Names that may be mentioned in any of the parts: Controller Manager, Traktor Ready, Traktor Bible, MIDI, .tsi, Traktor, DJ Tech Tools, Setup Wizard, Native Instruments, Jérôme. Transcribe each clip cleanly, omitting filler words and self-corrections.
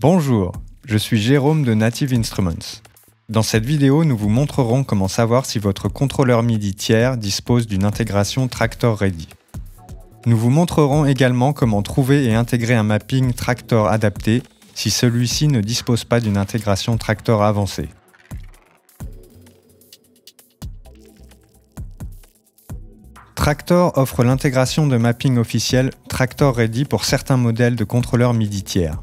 Bonjour, je suis Jérôme de Native Instruments. Dans cette vidéo, nous vous montrerons comment savoir si votre contrôleur MIDI tiers dispose d'une intégration Traktor Ready. Nous vous montrerons également comment trouver et intégrer un mapping Traktor adapté si celui-ci ne dispose pas d'une intégration Traktor avancée. Traktor offre l'intégration de mapping officiel Traktor Ready pour certains modèles de contrôleurs MIDI tiers.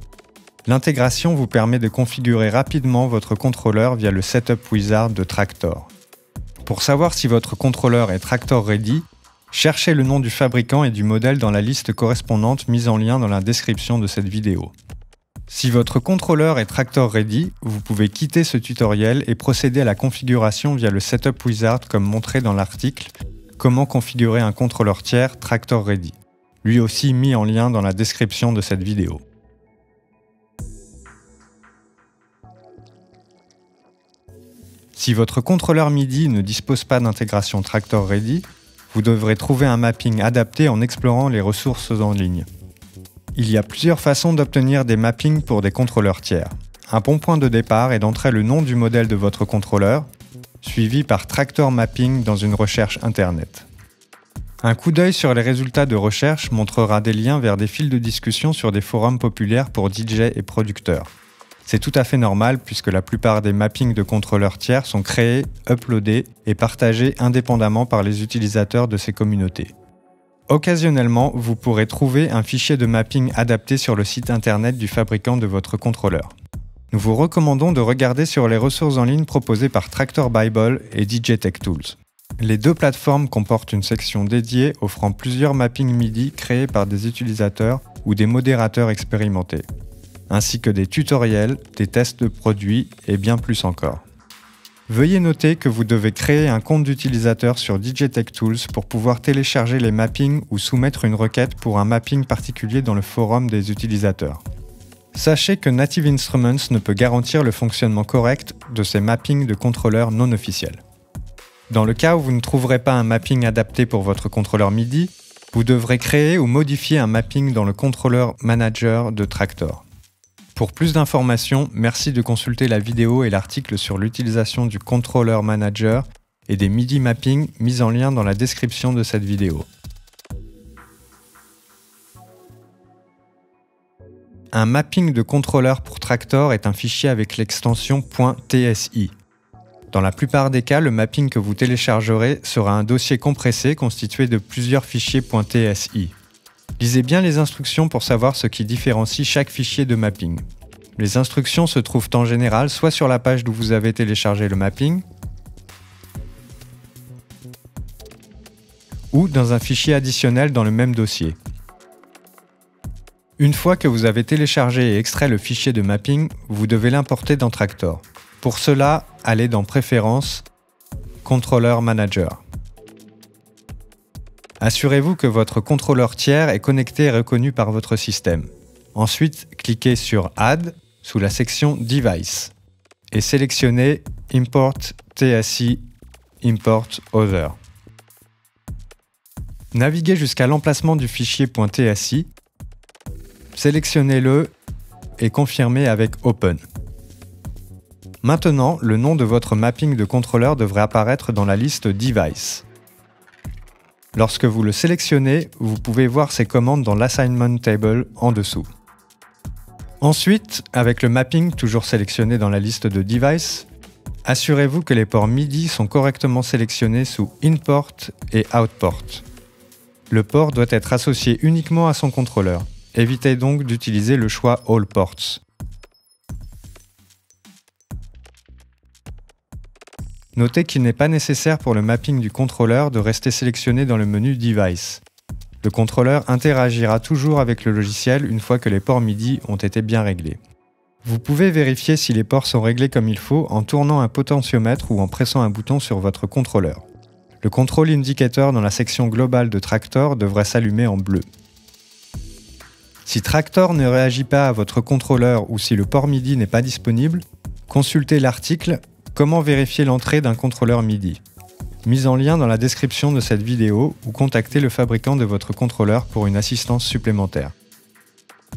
L'intégration vous permet de configurer rapidement votre contrôleur via le Setup Wizard de Traktor. Pour savoir si votre contrôleur est Traktor Ready, cherchez le nom du fabricant et du modèle dans la liste correspondante mise en lien dans la description de cette vidéo. Si votre contrôleur est Traktor Ready, vous pouvez quitter ce tutoriel et procéder à la configuration via le Setup Wizard comme montré dans l'article « Comment configurer un contrôleur tiers Traktor Ready », lui aussi mis en lien dans la description de cette vidéo. Si votre contrôleur MIDI ne dispose pas d'intégration Traktor Ready, vous devrez trouver un mapping adapté en explorant les ressources en ligne. Il y a plusieurs façons d'obtenir des mappings pour des contrôleurs tiers. Un bon point de départ est d'entrer le nom du modèle de votre contrôleur, suivi par Traktor Mapping dans une recherche internet. Un coup d'œil sur les résultats de recherche montrera des liens vers des fils de discussion sur des forums populaires pour DJ et producteurs. C'est tout à fait normal puisque la plupart des mappings de contrôleurs tiers sont créés, uploadés et partagés indépendamment par les utilisateurs de ces communautés. Occasionnellement, vous pourrez trouver un fichier de mapping adapté sur le site internet du fabricant de votre contrôleur. Nous vous recommandons de regarder sur les ressources en ligne proposées par Traktor Bible et DJ Tech Tools. Les deux plateformes comportent une section dédiée offrant plusieurs mappings MIDI créés par des utilisateurs ou des modérateurs expérimentés, ainsi que des tutoriels, des tests de produits et bien plus encore. Veuillez noter que vous devez créer un compte d'utilisateur sur DJ Tech Tools pour pouvoir télécharger les mappings ou soumettre une requête pour un mapping particulier dans le forum des utilisateurs. Sachez que Native Instruments ne peut garantir le fonctionnement correct de ces mappings de contrôleurs non officiels. Dans le cas où vous ne trouverez pas un mapping adapté pour votre contrôleur MIDI, vous devrez créer ou modifier un mapping dans le Controller Manager de Traktor. Pour plus d'informations, merci de consulter la vidéo et l'article sur l'utilisation du Controller Manager et des MIDI mappings mis en lien dans la description de cette vidéo. Un mapping de contrôleur pour Traktor est un fichier avec l'extension .tsi. Dans la plupart des cas, le mapping que vous téléchargerez sera un dossier compressé constitué de plusieurs fichiers .tsi. Lisez bien les instructions pour savoir ce qui différencie chaque fichier de mapping. Les instructions se trouvent en général soit sur la page d'où vous avez téléchargé le mapping, ou dans un fichier additionnel dans le même dossier. Une fois que vous avez téléchargé et extrait le fichier de mapping, vous devez l'importer dans Traktor. Pour cela, allez dans Préférences, Controller Manager. Assurez-vous que votre contrôleur tiers est connecté et reconnu par votre système. Ensuite, cliquez sur « Add » sous la section « Device » et sélectionnez « Import .tsi » « Import Other ». Naviguez jusqu'à l'emplacement du fichier .tsi, sélectionnez-le et confirmez avec « Open ». Maintenant, le nom de votre mapping de contrôleur devrait apparaître dans la liste « Device ». Lorsque vous le sélectionnez, vous pouvez voir ces commandes dans l'Assignment Table en dessous. Ensuite, avec le mapping toujours sélectionné dans la liste de Device, assurez-vous que les ports MIDI sont correctement sélectionnés sous Inport et Outport. Le port doit être associé uniquement à son contrôleur. Évitez donc d'utiliser le choix All Ports. Notez qu'il n'est pas nécessaire pour le mapping du contrôleur de rester sélectionné dans le menu Device. Le contrôleur interagira toujours avec le logiciel une fois que les ports MIDI ont été bien réglés. Vous pouvez vérifier si les ports sont réglés comme il faut en tournant un potentiomètre ou en pressant un bouton sur votre contrôleur. Le Control Indicator dans la section globale de Traktor devrait s'allumer en bleu. Si Traktor ne réagit pas à votre contrôleur ou si le port MIDI n'est pas disponible, consultez l'article Comment vérifier l'entrée d'un contrôleur MIDI, mis en lien dans la description de cette vidéo, ou contactez le fabricant de votre contrôleur pour une assistance supplémentaire.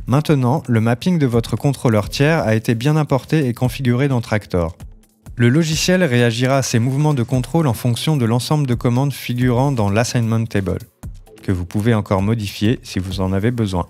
Maintenant, le mapping de votre contrôleur tiers a été bien importé et configuré dans Traktor. Le logiciel réagira à ces mouvements de contrôle en fonction de l'ensemble de commandes figurant dans l'Assignment Table, que vous pouvez encore modifier si vous en avez besoin.